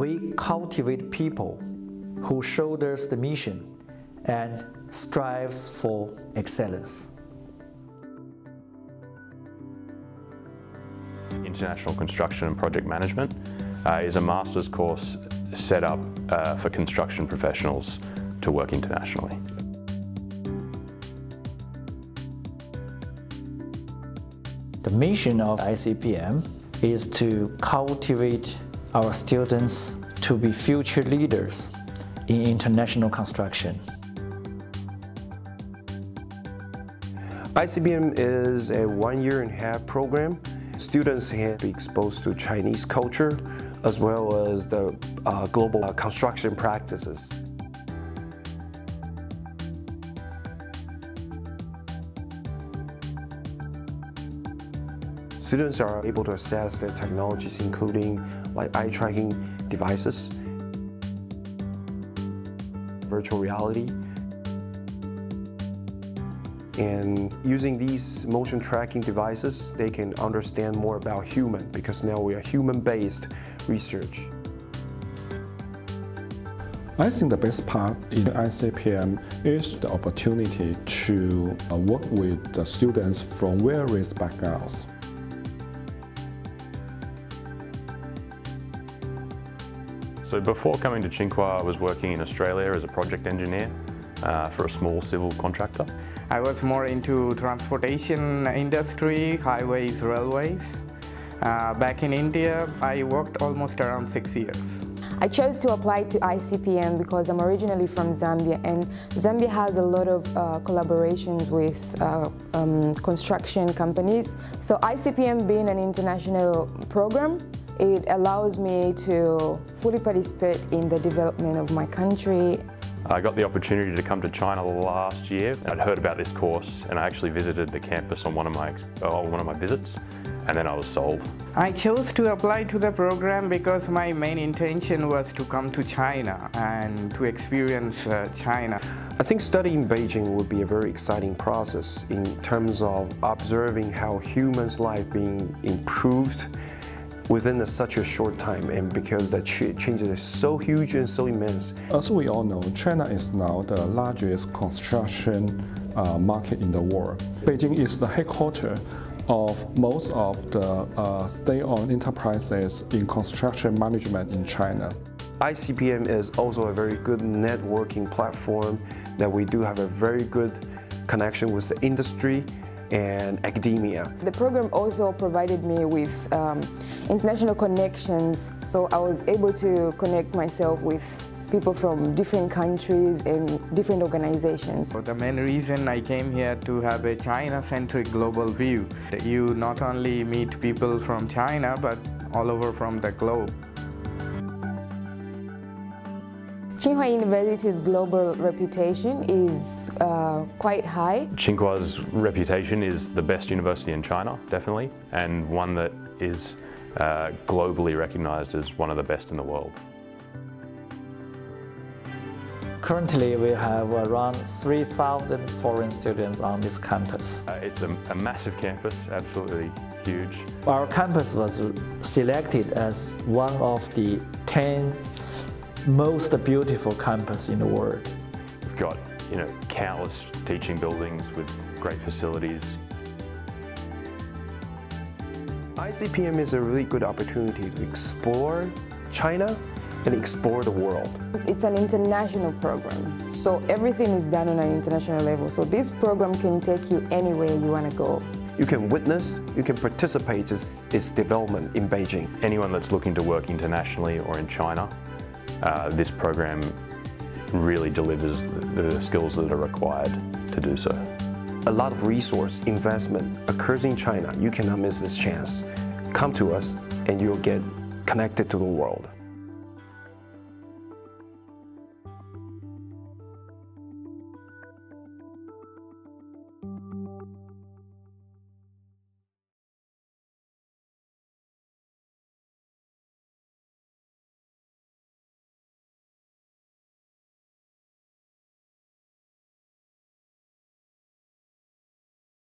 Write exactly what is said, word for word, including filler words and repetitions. we cultivate people who shoulders the mission and strives for excellence. International Construction and Project Management uh, is a master's course set up uh, for construction professionals to work internationally. The mission of I C P M is to cultivate our students to be future leaders in international construction. I C P M is a one-year and a half program. Students can be exposed to Chinese culture as well as the uh, global uh, construction practices. Students are able to assess their technologies, including like eye tracking devices, virtual reality, and using these motion tracking devices, they can understand more about human, because now we are human-based research. I think the best part in I C P M is the opportunity to work with the students from various backgrounds. So before coming to Tsinghua, I was working in Australia as a project engineer uh, for a small civil contractor. I was more into transportation industry, highways, railways. Uh, back in India, I worked almost around six years. I chose to apply to I C P M because I'm originally from Zambia, and Zambia has a lot of uh, collaborations with uh, um, construction companies. So I C P M being an international program, it allows me to fully participate in the development of my country. I got the opportunity to come to China last year. I'd heard about this course and I actually visited the campus on one of my, uh, one of my visits, and then I was sold. I chose to apply to the program because my main intention was to come to China and to experience uh, China. I think studying in Beijing would be a very exciting process in terms of observing how humans' life being improved within a, such a short time, and because the ch changes are so huge and so immense. As we all know, China is now the largest construction uh, market in the world. Beijing is the headquarters of most of the uh, state-owned enterprises in construction management in China. I C P M is also a very good networking platform, that we do have a very good connection with the industry and academia. The program also provided me with um, international connections, so I was able to connect myself with people from different countries and different organizations. So the main reason I came here to have a China-centric global view. You not only meet people from China, but all over from the globe. Tsinghua University's global reputation is uh, quite high. Tsinghua's reputation is the best university in China, definitely, and one that is uh, globally recognized as one of the best in the world. Currently, we have around three thousand foreign students on this campus. Uh, it's a, a massive campus, absolutely huge. Our campus was selected as one of the ten most beautiful campus in the world. We've got, you know, countless teaching buildings with great facilities. I C P M is a really good opportunity to explore China and explore the world. It's an international program, so everything is done on an international level. So this program can take you anywhere you want to go. You can witness, you can participate in its development in Beijing. Anyone that's looking to work internationally or in China, Uh, this program really delivers the, the skills that are required to do so. A lot of resource investment occurs in China. You cannot miss this chance. Come to us and you'll get connected to the world.